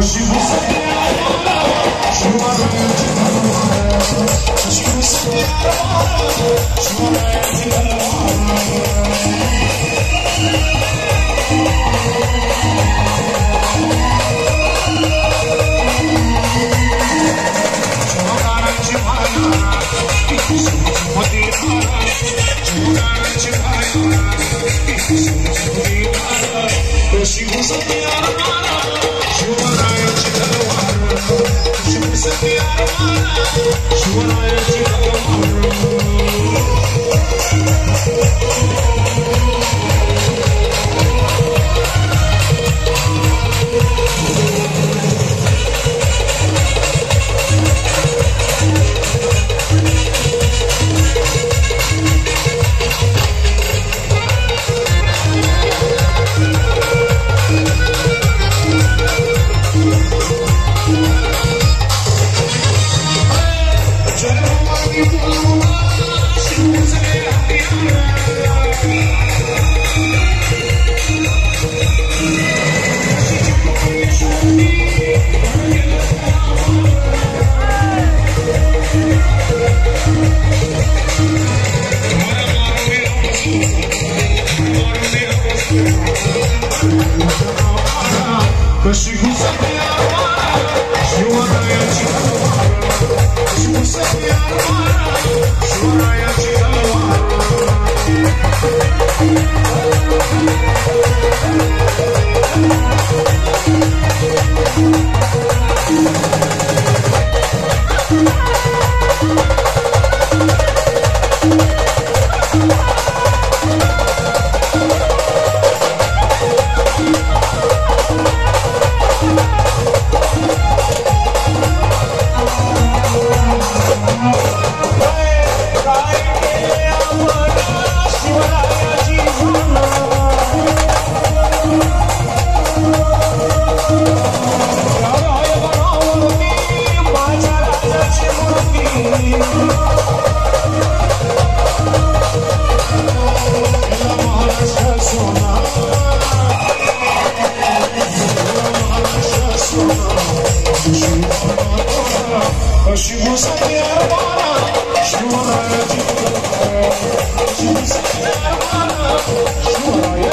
Chigo Santerra Chigo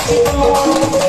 Chigo Santerra.